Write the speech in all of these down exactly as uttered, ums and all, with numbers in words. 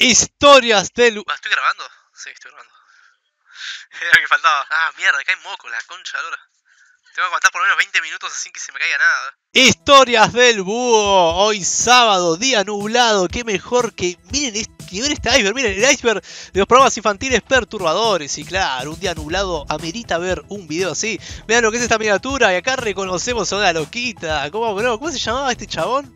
Historias del... Ah, ¿estoy grabando? Sí, estoy grabando. Era lo que faltaba. Ah, mierda, me cae moco, la concha de la hora. Tengo que aguantar por lo menos veinte minutos sin que se me caiga nada. Historias del Búho. Hoy sábado, día nublado. Qué mejor que... Miren este, miren este iceberg. Miren el iceberg de los programas infantiles perturbadores. Y claro, un día nublado amerita ver un video así. Vean lo que es esta miniatura. Y acá reconocemos a una loquita. ¿Cómo, bro? ¿Cómo se llamaba este chabón?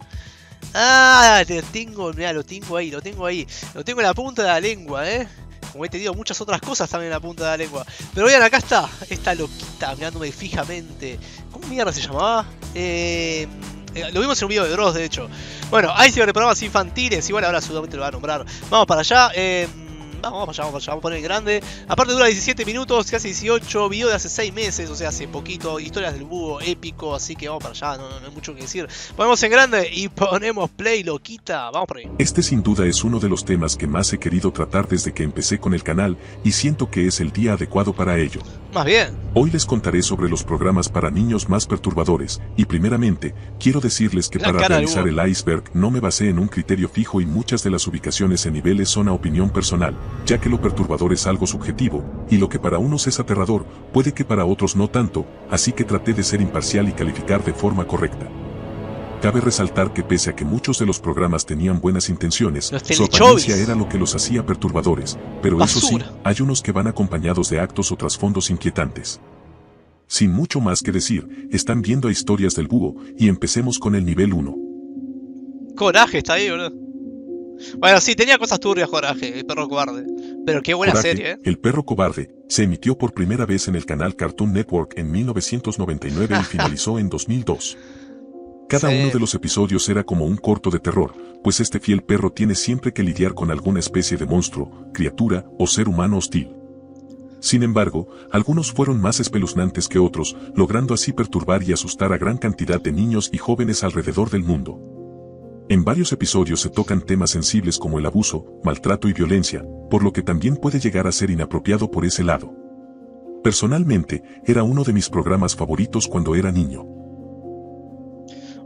Ah, te tengo, mirá, lo tengo ahí, lo tengo ahí. Lo tengo en la punta de la lengua, eh. Como he tenido muchas otras cosas también en la punta de la lengua. Pero vean, acá está, esta loquita mirándome fijamente. ¿Cómo mierda se llamaba? Eh, eh, lo vimos en un video de Dross, de hecho. Bueno, ahí se ven programas infantiles. Igual ahora seguramente lo va a nombrar. Vamos para allá, eh... Vamos, vamos para allá, vamos para allá, vamos a poner el grande. Aparte dura diecisiete minutos, casi dieciocho, video de hace seis meses, o sea, hace poquito. Historias del Búho, épico, así que vamos para allá, no, no, no hay mucho que decir. Ponemos en grande y ponemos play, loquita, vamos por ahí. Este sin duda es uno de los temas que más he querido tratar desde que empecé con el canal, y siento que es el día adecuado para ello. Más bien. Hoy les contaré sobre los programas para niños más perturbadores, y primeramente, quiero decirles que para realizar el iceberg no me basé en un criterio fijo y muchas de las ubicaciones en niveles son a opinión personal, ya que lo perturbador es algo subjetivo, y lo que para unos es aterrador, puede que para otros no tanto, así que traté de ser imparcial y calificar de forma correcta. Cabe resaltar que pese a que muchos de los programas tenían buenas intenciones, su apariencia era lo que los hacía perturbadores, pero Basura. Eso sí, hay unos que van acompañados de actos o trasfondos inquietantes. Sin mucho más que decir, están viendo a Historias del Búho, y empecemos con el nivel uno. Coraje está ahí, boludo. Bueno, sí, tenía cosas turbias, Coraje, el perro cobarde. Pero qué buena Coraje, serie, ¿eh? El perro cobarde se emitió por primera vez en el canal Cartoon Network en mil novecientos noventa y nueve y finalizó en dos mil dos. Cada sí. uno de los episodios era como un corto de terror, pues este fiel perro tiene siempre que lidiar con alguna especie de monstruo, criatura o ser humano hostil. Sin embargo, algunos fueron más espeluznantes que otros, logrando así perturbar y asustar a gran cantidad de niños y jóvenes alrededor del mundo. En varios episodios se tocan temas sensibles como el abuso, maltrato y violencia, por lo que también puede llegar a ser inapropiado por ese lado. Personalmente, era uno de mis programas favoritos cuando era niño.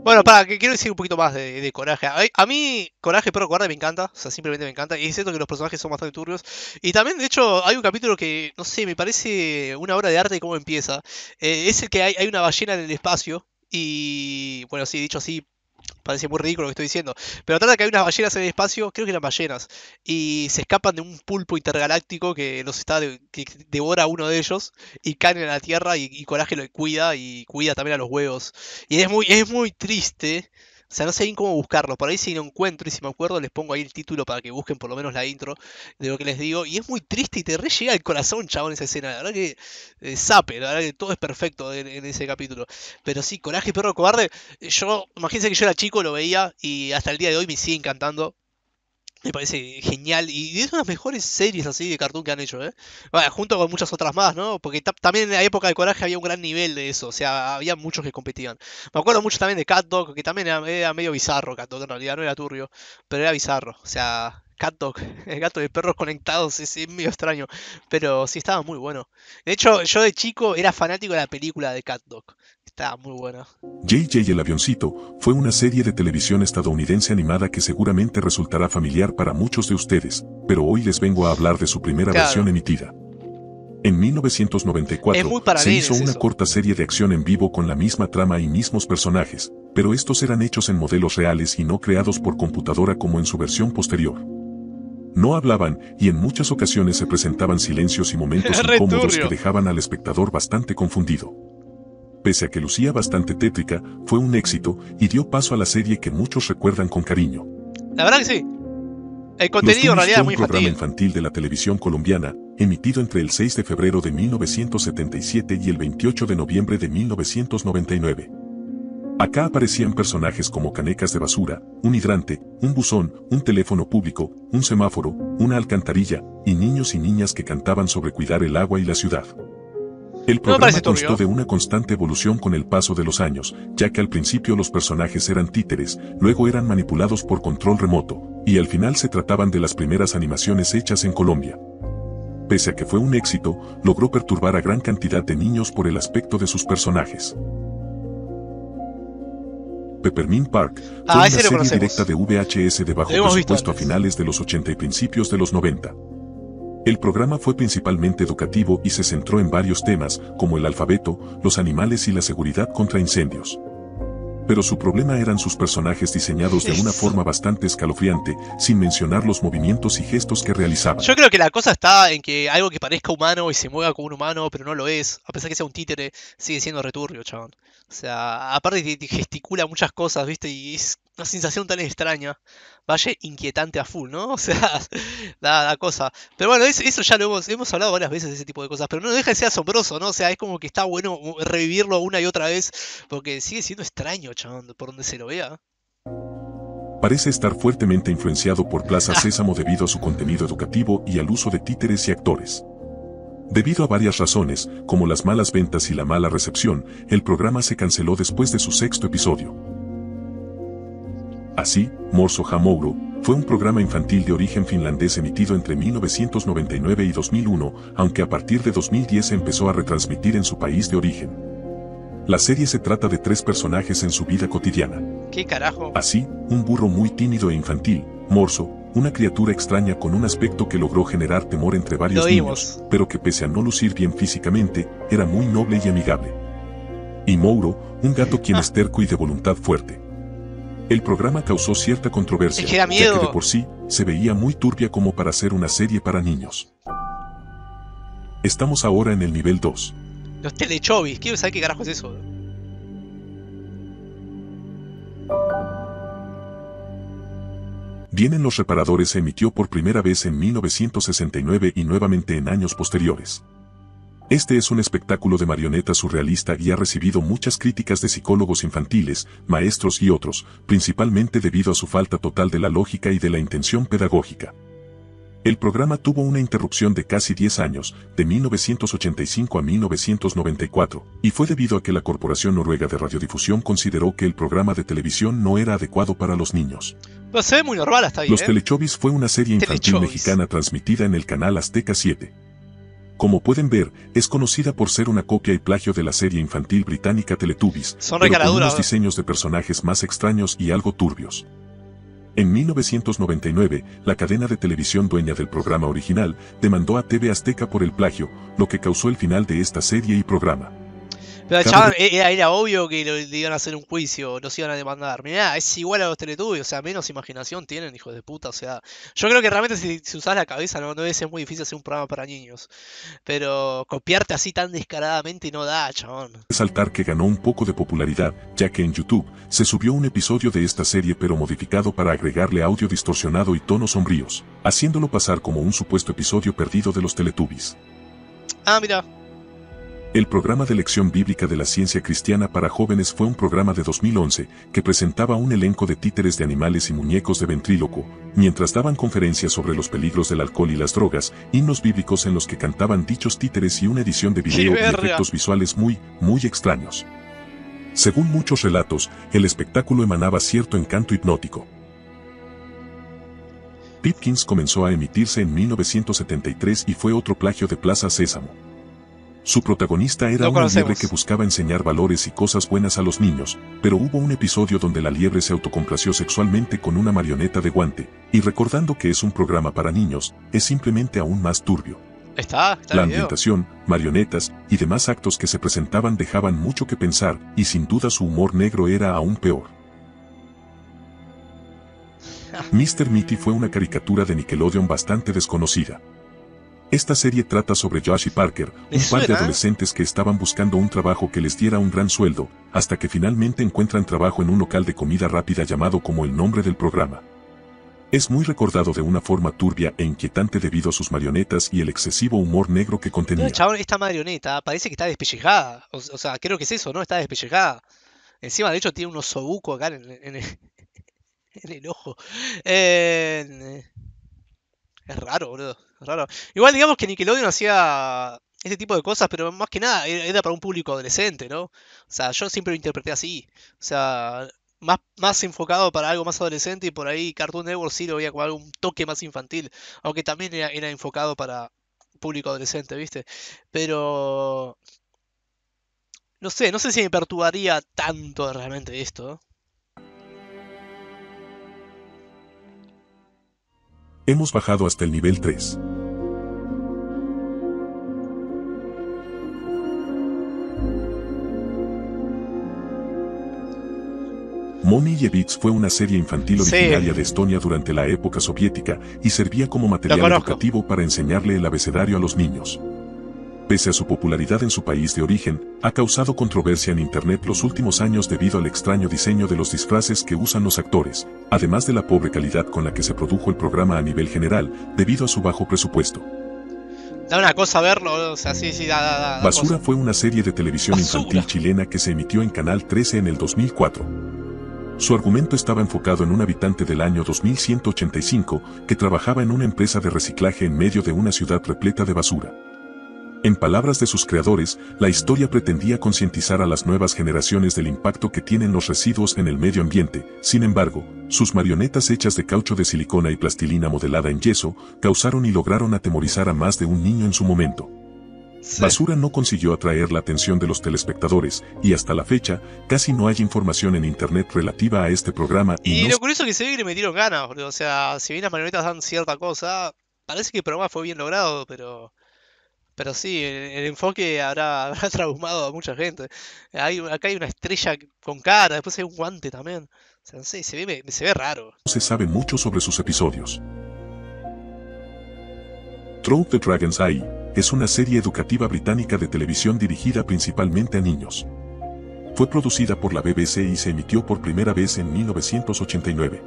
Bueno, para, que quiero decir un poquito más de, de Coraje. A, a mí, Coraje, pero Coraje me encanta. O sea, simplemente me encanta. Y es cierto que los personajes son bastante turbios. Y también, de hecho, hay un capítulo que, no sé, me parece una obra de arte de cómo empieza. Eh, es el que hay, hay una ballena en el espacio. Y, bueno, sí, dicho así, parece muy ridículo lo que estoy diciendo. Pero trata que hay unas ballenas en el espacio, creo que eran ballenas, y se escapan de un pulpo intergaláctico que los está de, que devora a uno de ellos y caen en la Tierra y, y Coraje lo cuida y cuida también a los huevos. Y es muy, es muy triste. O sea, no sé bien cómo buscarlo. Por ahí si lo encuentro y si me acuerdo les pongo ahí el título para que busquen por lo menos la intro de lo que les digo. Y es muy triste y te re llega al corazón, chabón, esa escena. La verdad que eh, sape, la verdad que todo es perfecto en, en ese capítulo. Pero sí, Coraje, perro cobarde. Yo, imagínense que yo era chico, lo veía y hasta el día de hoy me sigue encantando. Me parece genial y es una de las mejores series así de cartoon que han hecho, ¿eh? Bueno, junto con muchas otras más, ¿no? Porque también en la época de Coraje había un gran nivel de eso, o sea, había muchos que competían. Me acuerdo mucho también de CatDog, que también era, era medio bizarro CatDog, en realidad no era turbio, pero era bizarro, o sea, CatDog, el gato de perros conectados, es, es medio extraño, pero sí estaba muy bueno. De hecho, yo de chico era fanático de la película de CatDog. Está muy buena. J J. El Avioncito fue una serie de televisión estadounidense animada que seguramente resultará familiar para muchos de ustedes, pero hoy les vengo a hablar de su primera claro. versión emitida. En mil novecientos noventa y cuatro se hizo es una eso. corta serie de acción en vivo con la misma trama y mismos personajes, pero estos eran hechos en modelos reales y no creados por computadora como en su versión posterior. No hablaban y en muchas ocasiones se presentaban silencios y momentos incómodos que dejaban al espectador bastante confundido. Pese a que lucía bastante tétrica, fue un éxito y dio paso a la serie que muchos recuerdan con cariño. La verdad que sí. El contenido en realidad es muy infantil. Los Tunis fue un programa infantil de la televisión colombiana, emitido entre el seis de febrero de mil novecientos setenta y siete y el veintiocho de noviembre de mil novecientos noventa y nueve. Acá aparecían personajes como canecas de basura, un hidrante, un buzón, un teléfono público, un semáforo, una alcantarilla, y niños y niñas que cantaban sobre cuidar el agua y la ciudad. El programa no constó de una constante evolución con el paso de los años, ya que al principio los personajes eran títeres, luego eran manipulados por control remoto, y al final se trataban de las primeras animaciones hechas en Colombia. Pese a que fue un éxito, logró perturbar a gran cantidad de niños por el aspecto de sus personajes. Peppermint Park fue ah, una serie conocemos. directa de V H S de bajo presupuesto a finales de los ochenta y principios de los noventa. El programa fue principalmente educativo y se centró en varios temas, como el alfabeto, los animales y la seguridad contra incendios. Pero su problema eran sus personajes diseñados de una forma bastante escalofriante, sin mencionar los movimientos y gestos que realizaban. Yo creo que la cosa está en que algo que parezca humano y se mueva como un humano, pero no lo es, a pesar que sea un títere, sigue siendo returbio, chabón. O sea, aparte gesticula muchas cosas, ¿viste? Y es una sensación tan extraña. Vaya inquietante a full, ¿no? O sea, la, la cosa. Pero bueno, eso, eso ya lo hemos, hemos hablado varias veces, ese tipo de cosas. Pero no deja de ser asombroso, ¿no? O sea, es como que está bueno revivirlo una y otra vez, porque sigue siendo extraño, chabón, por donde se lo vea. Parece estar fuertemente influenciado por Plaza Sésamo debido a su contenido educativo y al uso de títeres y actores. Debido a varias razones, como las malas ventas y la mala recepción, el programa se canceló después de su sexto episodio. Así, Morso Jamouro fue un programa infantil de origen finlandés emitido entre mil novecientos noventa y nueve y dos mil uno, aunque a partir de dos mil diez empezó a retransmitir en su país de origen. La serie se trata de tres personajes en su vida cotidiana. ¿Qué carajo? Así, un burro muy tímido e infantil, Morso, una criatura extraña con un aspecto que logró generar temor entre varios niños, pero que pese a no lucir bien físicamente, era muy noble y amigable. Y Mouro, un gato quien ah. es terco y de voluntad fuerte. El programa causó cierta controversia, es que da miedo, ya que de por sí, se veía muy turbia como para ser una serie para niños. Estamos ahora en el nivel dos. Los Telechobis, quiero saber qué carajo es eso. Vienen los reparadores se emitió por primera vez en mil novecientos sesenta y nueve y nuevamente en años posteriores. Este es un espectáculo de marioneta surrealista y ha recibido muchas críticas de psicólogos infantiles, maestros y otros, principalmente debido a su falta total de la lógica y de la intención pedagógica. El programa tuvo una interrupción de casi diez años, de mil novecientos ochenta y cinco a mil novecientos noventa y cuatro, y fue debido a que la Corporación Noruega de Radiodifusión consideró que el programa de televisión no era adecuado para los niños. No, se ve muy normal hasta ahí, Los ¿eh? Telechobis fue una serie infantil Telechobis. mexicana transmitida en el canal Azteca siete. Como pueden ver, es conocida por ser una copia y plagio de la serie infantil británica Teletubbies, Son pero con unos diseños de personajes más extraños y algo turbios. En mil novecientos noventa y nueve, la cadena de televisión dueña del programa original demandó a T V Azteca por el plagio, lo que causó el final de esta serie y programa. Pero chaval, era, era obvio que le iban a hacer un juicio, los iban a demandar. Mirá, es igual a los Teletubbies, o sea, menos imaginación tienen, hijos de puta. O sea, yo creo que realmente si, si usás la cabeza no, no debe ser muy difícil hacer un programa para niños. Pero copiarte así tan descaradamente no da, chabón. Resaltar que ganó un poco de popularidad, ya que en YouTube se subió un episodio de esta serie pero modificado para agregarle audio distorsionado y tonos sombríos, haciéndolo pasar como un supuesto episodio perdido de los Teletubbies. Ah, mira. El programa de lección bíblica de la ciencia cristiana para jóvenes fue un programa de dos mil once que presentaba un elenco de títeres de animales y muñecos de ventríloco, mientras daban conferencias sobre los peligros del alcohol y las drogas, himnos bíblicos en los que cantaban dichos títeres y una edición de video y efectos visuales muy, muy extraños. Según muchos relatos, el espectáculo emanaba cierto encanto hipnótico. Pipkins comenzó a emitirse en mil novecientos setenta y tres y fue otro plagio de Plaza Sésamo. Su protagonista era una liebre que buscaba enseñar valores y cosas buenas a los niños, pero hubo un episodio donde la liebre se autocomplació sexualmente con una marioneta de guante, y recordando que es un programa para niños, es simplemente aún más turbio. Está, está la ambientación, marionetas y demás actos que se presentaban dejaban mucho que pensar, y sin duda su humor negro era aún peor. mister Mitty fue una caricatura de Nickelodeon bastante desconocida. Esta serie trata sobre Josh y Parker, un par de adolescentes que estaban buscando un trabajo que les diera un gran sueldo, hasta que finalmente encuentran trabajo en un local de comida rápida llamado como el nombre del programa. Es muy recordado de una forma turbia e inquietante debido a sus marionetas y el excesivo humor negro que contenía. No, chabón, esta marioneta parece que está despellejada, o, o sea, creo que es eso, ¿no? Está despellejada. Encima, de hecho, tiene un osobuco acá en, en, el, en el ojo. Eh... Es raro, boludo, es raro. Igual digamos que Nickelodeon hacía este tipo de cosas, pero más que nada era para un público adolescente, ¿no? O sea, yo siempre lo interpreté así. O sea, más, más enfocado para algo más adolescente y por ahí Cartoon Network sí lo veía como algo, un toque más infantil. Aunque también era, era enfocado para público adolescente, ¿viste? Pero... No sé, no sé si me perturbaría tanto realmente esto, ¿eh? Hemos bajado hasta el nivel tres. Moni Yevits fue una serie infantil originaria sí. de Estonia durante la época soviética y servía como material educativo para enseñarle el abecedario a los niños. Pese a su popularidad en su país de origen, ha causado controversia en internet los últimos años debido al extraño diseño de los disfraces que usan los actores, además de la pobre calidad con la que se produjo el programa a nivel general, debido a su bajo presupuesto. Da una cosa verlo, o sea, sí, sí, da, da, da Basura cosa. Fue una serie de televisión Basura. infantil chilena que se emitió en Canal trece en el dos mil cuatro. Su argumento estaba enfocado en un habitante del año dos mil ciento ochenta y cinco que trabajaba en una empresa de reciclaje en medio de una ciudad repleta de basura. En palabras de sus creadores, la historia pretendía concientizar a las nuevas generaciones del impacto que tienen los residuos en el medio ambiente. Sin embargo, sus marionetas hechas de caucho de silicona y plastilina modelada en yeso causaron y lograron atemorizar a más de un niño en su momento. Sí. Basura no consiguió atraer la atención de los telespectadores y hasta la fecha casi no hay información en internet relativa a este programa. Y, y no... lo curioso es que se ve que le metieron ganas, porque, o sea, si bien las marionetas dan cierta cosa, parece que el programa fue bien logrado, pero pero sí, el, el enfoque habrá, habrá traumado a mucha gente. Hay, acá hay una estrella con cara, después hay un guante también. O sea, no sé, se ve, se ve raro. No se sabe mucho sobre sus episodios. Throne the Dragon's Eye es una serie educativa británica de televisión dirigida principalmente a niños. Fue producida por la B B C y se emitió por primera vez en mil novecientos ochenta y nueve.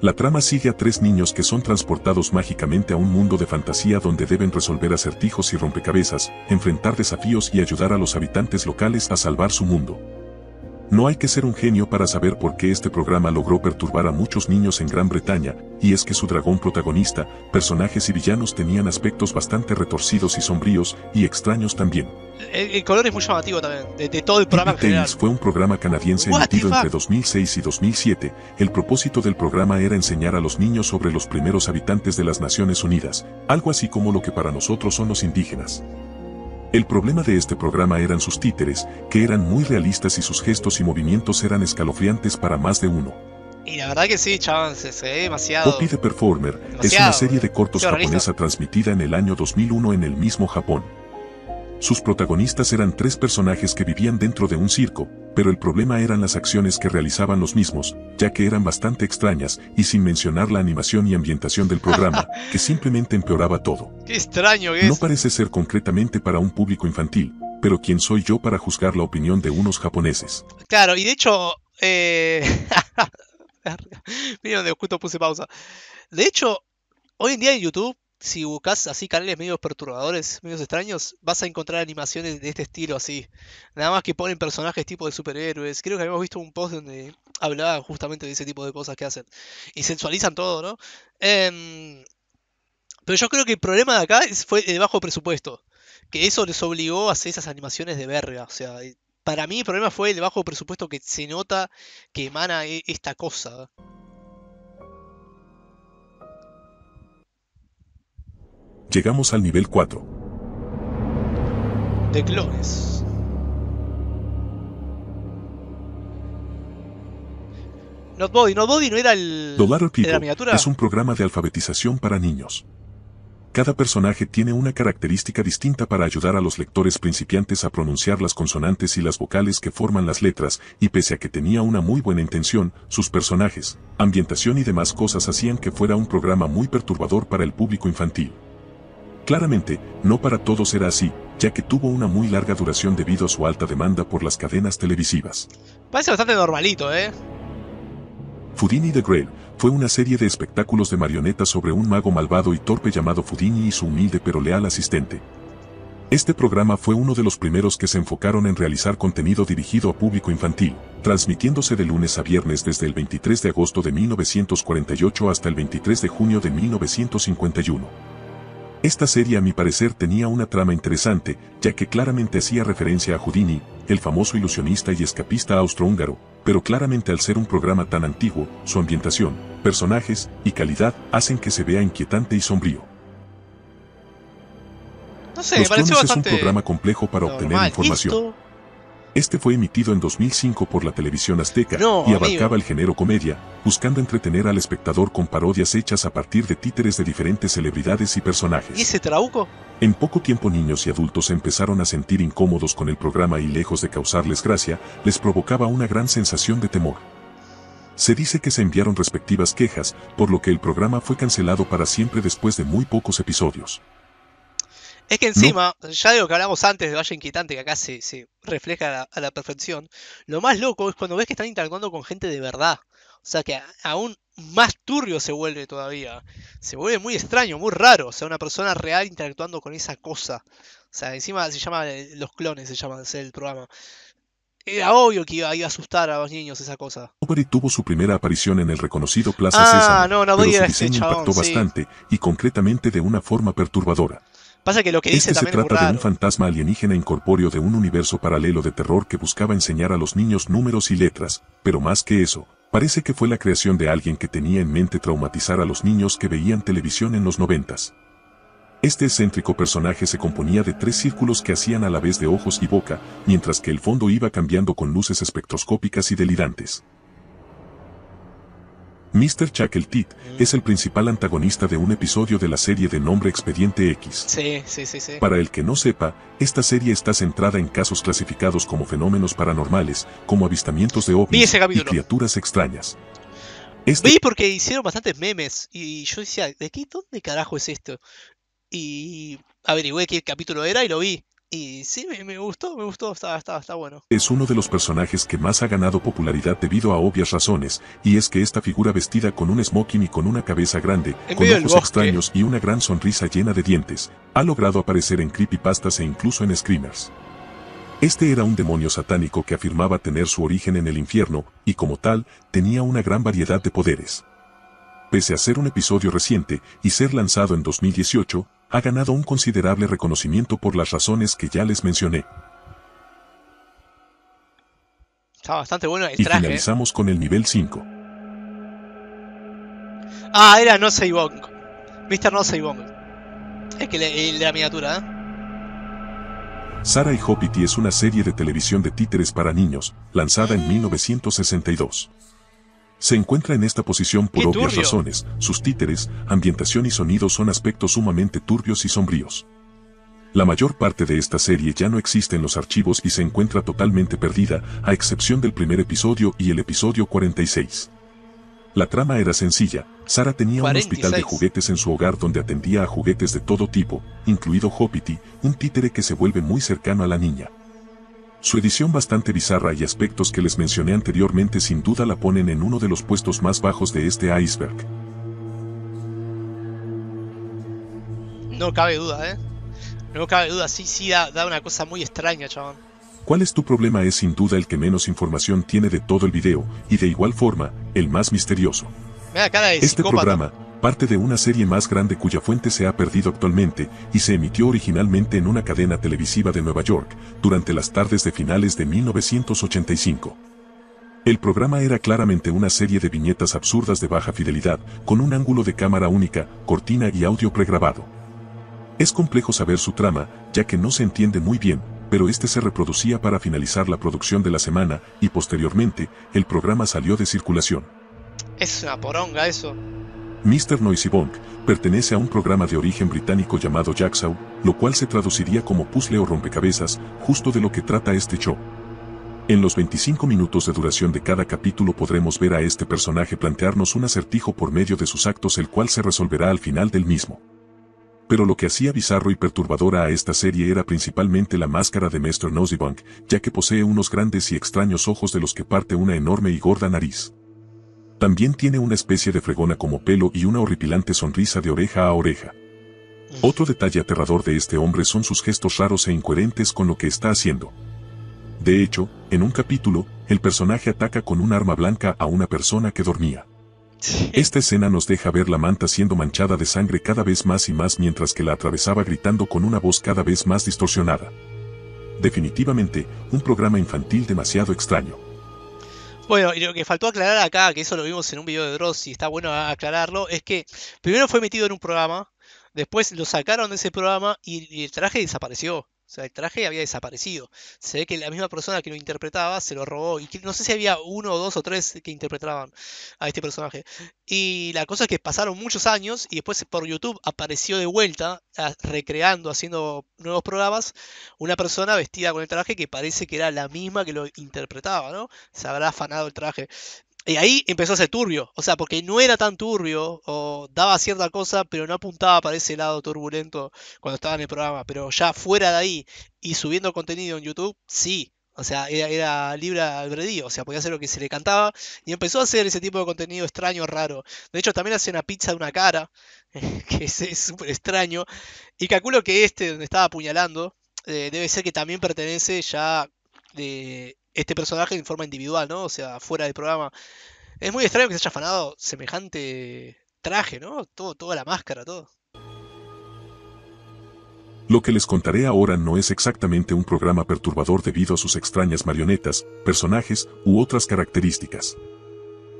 La trama sigue a tres niños que son transportados mágicamente a un mundo de fantasía donde deben resolver acertijos y rompecabezas, enfrentar desafíos y ayudar a los habitantes locales a salvar su mundo. No hay que ser un genio para saber por qué este programa logró perturbar a muchos niños en Gran Bretaña, y es que su dragón protagonista, personajes y villanos tenían aspectos bastante retorcidos y sombríos, y extraños también. El, el color es muy llamativo también, de, de todo el programa en general. Fue un programa canadiense emitido entre dos mil seis y dos mil siete. El propósito del programa era enseñar a los niños sobre los primeros habitantes de las Naciones Unidas, algo así como lo que para nosotros son los indígenas. El problema de este programa eran sus títeres, que eran muy realistas y sus gestos y movimientos eran escalofriantes para más de uno. Y la verdad que sí, chavales, se ve demasiado. Poppy the Performer demasiado. es una serie de cortos japonesa transmitida en el año dos mil uno en el mismo Japón. Sus protagonistas eran tres personajes que vivían dentro de un circo, pero el problema eran las acciones que realizaban los mismos, ya que eran bastante extrañas, y sin mencionar la animación y ambientación del programa, que simplemente empeoraba todo. ¡Qué extraño es! No parece ser concretamente para un público infantil, pero ¿quién soy yo para juzgar la opinión de unos japoneses? Claro, y de hecho... Eh... Miren donde justo puse pausa. De hecho, hoy en día en YouTube, si buscas así canales medios perturbadores, medios extraños, vas a encontrar animaciones de este estilo así. Nada más que ponen personajes tipo de superhéroes. Creo que habíamos visto un post donde hablaban justamente de ese tipo de cosas que hacen. Y sensualizan todo, ¿no? Eh, pero yo creo que el problema de acá fue el bajo presupuesto. Que eso les obligó a hacer esas animaciones de verga. O sea, para mí el problema fue el bajo presupuesto que se nota que emana esta cosa. Llegamos al nivel cuatro. The Clones. Noddy, Noddy no era el... Dollar People es un programa de alfabetización para niños. Cada personaje tiene una característica distinta para ayudar a los lectores principiantes a pronunciar las consonantes y las vocales que forman las letras, y pese a que tenía una muy buena intención, sus personajes, ambientación y demás cosas hacían que fuera un programa muy perturbador para el público infantil. Claramente, no para todos era así, ya que tuvo una muy larga duración debido a su alta demanda por las cadenas televisivas. Parece bastante normalito, ¿eh? Foodini the Great fue una serie de espectáculos de marionetas sobre un mago malvado y torpe llamado Foodini y su humilde pero leal asistente. Este programa fue uno de los primeros que se enfocaron en realizar contenido dirigido a público infantil, transmitiéndose de lunes a viernes desde el veintitrés de agosto de mil novecientos cuarenta y ocho hasta el veintitrés de junio de mil novecientos cincuenta y uno. Esta serie a mi parecer tenía una trama interesante, ya que claramente hacía referencia a Houdini, el famoso ilusionista y escapista austrohúngaro, pero claramente al ser un programa tan antiguo, su ambientación, personajes y calidad hacen que se vea inquietante y sombrío. No sé, Los me pareció bastante... es un programa complejo para normal. obtener información. Esto... Este fue emitido en dos mil cinco por la televisión azteca no, y abarcaba amigo. el género comedia, buscando entretener al espectador con parodias hechas a partir de títeres de diferentes celebridades y personajes. ¿Y ese trauco? En poco tiempo niños y adultos empezaron a sentir incómodos con el programa y lejos de causarles gracia, les provocaba una gran sensación de temor. Se dice que se enviaron respectivas quejas, por lo que el programa fue cancelado para siempre después de muy pocos episodios. Es que encima, no. ya de lo que hablamos antes de Valle Inquietante, que acá se, se refleja a la, a la perfección, lo más loco es cuando ves que están interactuando con gente de verdad. O sea que aún más turbio se vuelve todavía. Se vuelve muy extraño, muy raro. O sea, una persona real interactuando con esa cosa. O sea, encima se llama Los Clones, se llama el programa. Era obvio que iba, iba a asustar a los niños esa cosa. Obery tuvo su primera aparición en el reconocido Plaza Sésamo, ah, no, no, pero su diseño chabón, impactó sí. bastante, y concretamente de una forma perturbadora. Pasa que lo que dice este también se trata de un fantasma alienígena incorpóreo de un universo paralelo de terror que buscaba enseñar a los niños números y letras, pero más que eso, parece que fue la creación de alguien que tenía en mente traumatizar a los niños que veían televisión en los noventas. Este excéntrico personaje se componía de tres círculos que hacían a la vez de ojos y boca, mientras que el fondo iba cambiando con luces espectroscópicas y delirantes. míster Chuckle-Tit es el principal antagonista de un episodio de la serie de nombre Expediente X. Sí, sí, sí, sí. Para el que no sepa, esta serie está centrada en casos clasificados como fenómenos paranormales, como avistamientos de ovnis y criaturas extrañas. Este... Vi porque hicieron bastantes memes y yo decía, ¿de qué dónde carajo es esto? Y averigüé qué capítulo era y lo vi. Y sí, me, me gustó, me gustó, está, está, está bueno. Es uno de los personajes que más ha ganado popularidad debido a obvias razones, y es que esta figura vestida con un smoking y con una cabeza grande, con ojos extraños y una gran sonrisa llena de dientes, ha logrado aparecer en creepypastas e incluso en screamers. Este era un demonio satánico que afirmaba tener su origen en el infierno, y como tal, tenía una gran variedad de poderes. Pese a ser un episodio reciente y ser lanzado en dos mil dieciocho, ha ganado un considerable reconocimiento por las razones que ya les mencioné. Está bastante bueno el traje. Y finalizamos con el nivel cinco. Ah, era Noisybunk. míster Noisybunk. Es que le, le da miniatura, ¿eh? Sara y Hopiti es una serie de televisión de títeres para niños, lanzada en mil novecientos sesenta y dos. Se encuentra en esta posición por obvias razones, sus títeres, ambientación y sonidos son aspectos sumamente turbios y sombríos. La mayor parte de esta serie ya no existe en los archivos y se encuentra totalmente perdida, a excepción del primer episodio y el episodio cuarenta y seis. La trama era sencilla, Sara tenía un hospital de juguetes en su hogar donde atendía a juguetes de todo tipo, incluido Hopiti, un títere que se vuelve muy cercano a la niña. Su edición bastante bizarra y aspectos que les mencioné anteriormente sin duda la ponen en uno de los puestos más bajos de este iceberg. No cabe duda, ¿eh? No cabe duda, sí, sí, da, da una cosa muy extraña, chabón. ¿Cuál es tu problema? Es sin duda el que menos información tiene de todo el video, y de igual forma, el más misterioso. Mira, cara de este psicópata. Programa parte de una serie más grande cuya fuente se ha perdido actualmente y se emitió originalmente en una cadena televisiva de Nueva York durante las tardes de finales de mil novecientos ochenta y cinco. El programa era claramente una serie de viñetas absurdas de baja fidelidad, con un ángulo de cámara única, cortina y audio pregrabado. Es complejo saber su trama, ya que no se entiende muy bien, pero este se reproducía para finalizar la producción de la semana y posteriormente el programa salió de circulación. Es una poronga eso. míster Noisybunk pertenece a un programa de origen británico llamado Jigsaw, lo cual se traduciría como puzzle o rompecabezas, justo de lo que trata este show. En los veinticinco minutos de duración de cada capítulo podremos ver a este personaje plantearnos un acertijo por medio de sus actos, el cual se resolverá al final del mismo. Pero lo que hacía bizarro y perturbadora a esta serie era principalmente la máscara de míster Noisybunk, ya que posee unos grandes y extraños ojos de los que parte una enorme y gorda nariz. También tiene una especie de fregona como pelo y una horripilante sonrisa de oreja a oreja. Otro detalle aterrador de este hombre son sus gestos raros e incoherentes con lo que está haciendo. De hecho, en un capítulo, el personaje ataca con un arma blanca a una persona que dormía. Esta escena nos deja ver la manta siendo manchada de sangre cada vez más y más mientras que la atravesaba gritando con una voz cada vez más distorsionada. Definitivamente, un programa infantil demasiado extraño. Bueno, y lo que faltó aclarar acá, que eso lo vimos en un video de Dross y está bueno aclararlo, es que primero fue metido en un programa, después lo sacaron de ese programa y, y el traje desapareció. O sea, el traje había desaparecido. Se ve que la misma persona que lo interpretaba se lo robó. Y que, no sé si había uno o dos o tres que interpretaban a este personaje. Y la cosa es que pasaron muchos años y después por YouTube apareció de vuelta, a, recreando, haciendo nuevos programas, una persona vestida con el traje que parece que era la misma que lo interpretaba, ¿no? Se habrá afanado el traje. Y ahí empezó a ser turbio, o sea, porque no era tan turbio, o daba cierta cosa, pero no apuntaba para ese lado turbulento cuando estaba en el programa. Pero ya fuera de ahí y subiendo contenido en YouTube, sí, o sea, era, era libre albedrío, o sea, podía hacer lo que se le cantaba. Y empezó a hacer ese tipo de contenido extraño, raro. De hecho, también hace una pizza de una cara, que es súper extraño. Y calculo que este, donde estaba apuñalando, eh, debe ser que también pertenece ya de... este personaje en forma individual, ¿no? O sea, fuera del programa. Es muy extraño que se haya afanado semejante traje, ¿no? Todo, toda la máscara, todo. Lo que les contaré ahora no es exactamente un programa perturbador debido a sus extrañas marionetas, personajes u otras características.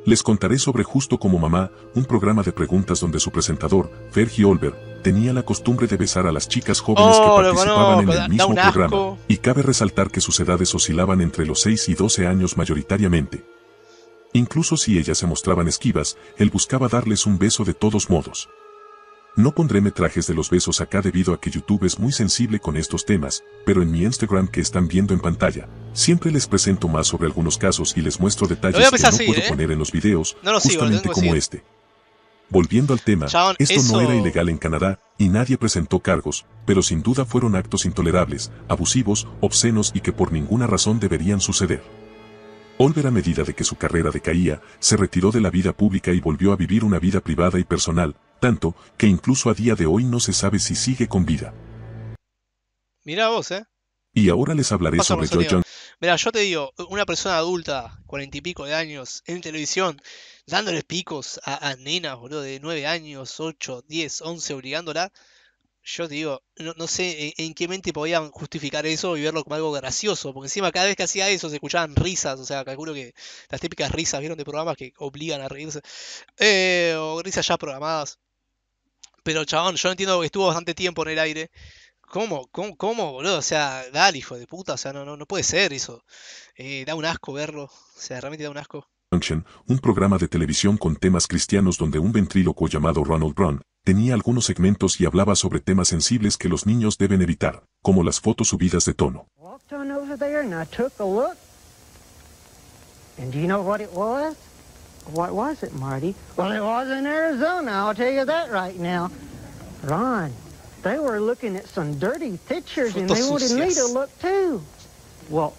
Les contaré sobre Justo como Mamá, un programa de preguntas donde su presentador, Fergie Olver, tenía la costumbre de besar a las chicas jóvenes oh, que participaban no, en el mismo programa, y cabe resaltar que sus edades oscilaban entre los seis y doce años mayoritariamente. Incluso si ellas se mostraban esquivas, él buscaba darles un beso de todos modos. No pondré metrajes de los besos acá debido a que YouTube es muy sensible con estos temas, pero en mi Instagram que están viendo en pantalla, siempre les presento más sobre algunos casos y les muestro detalles que no así, puedo eh. poner en los videos, no lo justamente sigo, lo como así. este. Volviendo al tema, Chabón, esto eso... no era ilegal en Canadá, y nadie presentó cargos, pero sin duda fueron actos intolerables, abusivos, obscenos y que por ninguna razón deberían suceder. Olver, a medida de que su carrera decaía, se retiró de la vida pública y volvió a vivir una vida privada y personal, tanto que incluso a día de hoy no se sabe si sigue con vida. Mirá vos, ¿eh? Y ahora les hablaré sobre Joy Young. Mira, yo te digo, una persona adulta, cuarenta y pico de años, en televisión, dándole picos a, a nenas, boludo, de nueve años, ocho, diez, once, obligándola, yo te digo, no, no sé en, en qué mente podían justificar eso y verlo como algo gracioso, porque encima cada vez que hacía eso se escuchaban risas, o sea, calculo que las típicas risas, vieron, de programas que obligan a reírse, eh, o risas ya programadas. Pero chabón, yo entiendo que estuvo bastante tiempo en el aire. ¿Cómo? ¿Cómo? ¿Cómo, boludo? O sea, dale, hijo de puta, o sea, no, no, no puede ser eso. Eh, da un asco verlo, o sea, realmente da un asco. Un programa de televisión con temas cristianos donde un ventrílocuo llamado Ronald Brown tenía algunos segmentos y hablaba sobre temas sensibles que los niños deben evitar, como las fotos subidas de tono. What was it, Marty? Well, it was in Arizona, I'll tell you that right now. Ron, they were looking at some dirty pictures and they wanted me to look too. Well,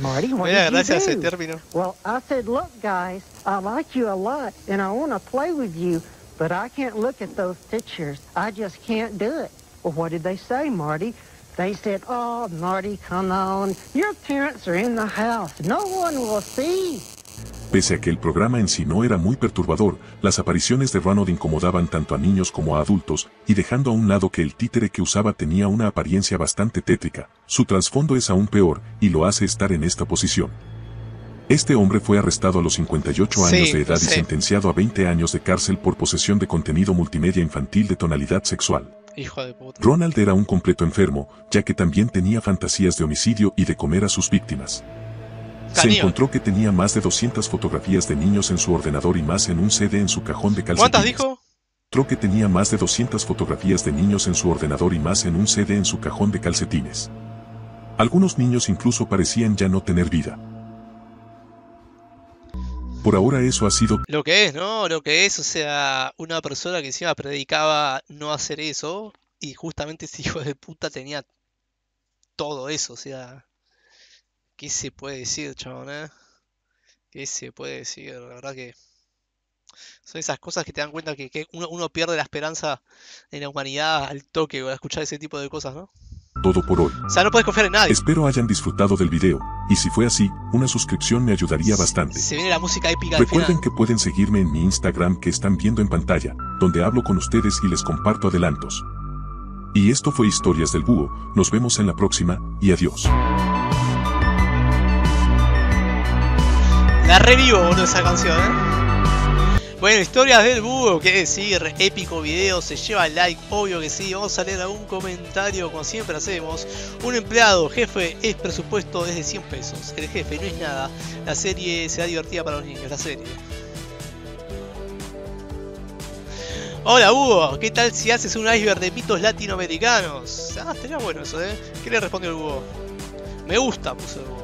Marty, what did you do? Well, I said, look, guys, I like you a lot and I want to play with you, but I can't look at those pictures. I just can't do it. Well, what did they say, Marty? They said, oh, Marty, come on. Your parents are in the house. No one will see. Pese a que el programa en sí no era muy perturbador, las apariciones de Ronald incomodaban tanto a niños como a adultos, y dejando a un lado que el títere que usaba tenía una apariencia bastante tétrica, su trasfondo es aún peor, y lo hace estar en esta posición. Este hombre fue arrestado a los cincuenta y ocho años sí, de edad sí. y sentenciado a veinte años de cárcel por posesión de contenido multimedia infantil de tonalidad sexual. Hijo de puta. Ronald era un completo enfermo, ya que también tenía fantasías de homicidio y de comer a sus víctimas. Se encontró que tenía más de doscientas fotografías de niños en su ordenador y más en un C D en su cajón de calcetines. ¿Cuántas dijo? Encontró que tenía más de doscientas fotografías de niños en su ordenador y más en un C D en su cajón de calcetines. Algunos niños incluso parecían ya no tener vida. Por ahora eso ha sido... Lo que es, ¿no? Lo que es, o sea, una persona que encima predicaba no hacer eso y justamente ese hijo de puta tenía todo eso, o sea... ¿Qué se puede decir, chabón, eh? ¿Qué se puede decir? La verdad que son esas cosas que te dan cuenta que, que uno, uno pierde la esperanza en la humanidad al toque o a escuchar ese tipo de cosas, ¿no? Todo por hoy. O sea, no puedes confiar en nadie. Espero hayan disfrutado del video, y si fue así, una suscripción me ayudaría bastante. Se, se viene la música épica al final. Recuerden que pueden seguirme en mi Instagram que están viendo en pantalla, donde hablo con ustedes y les comparto adelantos. Y esto fue Historias del Búho, nos vemos en la próxima, y adiós. La revivo, boludo, esa canción, ¿eh? Bueno, historias del búho, qué decir, épico video, se lleva el like, obvio que sí. Vamos a leer algún comentario, como siempre hacemos. Un empleado, jefe, es presupuesto desde cien pesos. El jefe no es nada. La serie será divertida para los niños, la serie. Hola Hugo, ¿qué tal si haces un iceberg de mitos latinoamericanos? Ah, estaría bueno eso, ¿eh? ¿Qué le respondió el Hugo? Me gusta, puso el Hugo.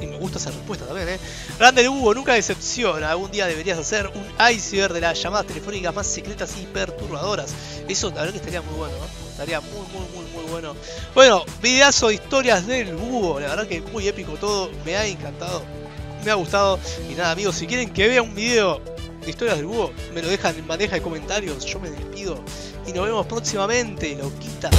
Y me gusta esa respuesta también, ¿eh? Grande el Hugo, nunca decepciona. Algún día deberías hacer un iceberg de las llamadas telefónicas más secretas y perturbadoras. Eso, la verdad que estaría muy bueno, ¿no? Estaría muy, muy, muy, muy bueno. Bueno, videazo de historias del Hugo. La verdad que muy épico todo. Me ha encantado. Me ha gustado. Y nada, amigos, si quieren que vea un video... historias del búho, me lo dejan en bandeja de comentarios, yo me despido y nos vemos próximamente, loquita.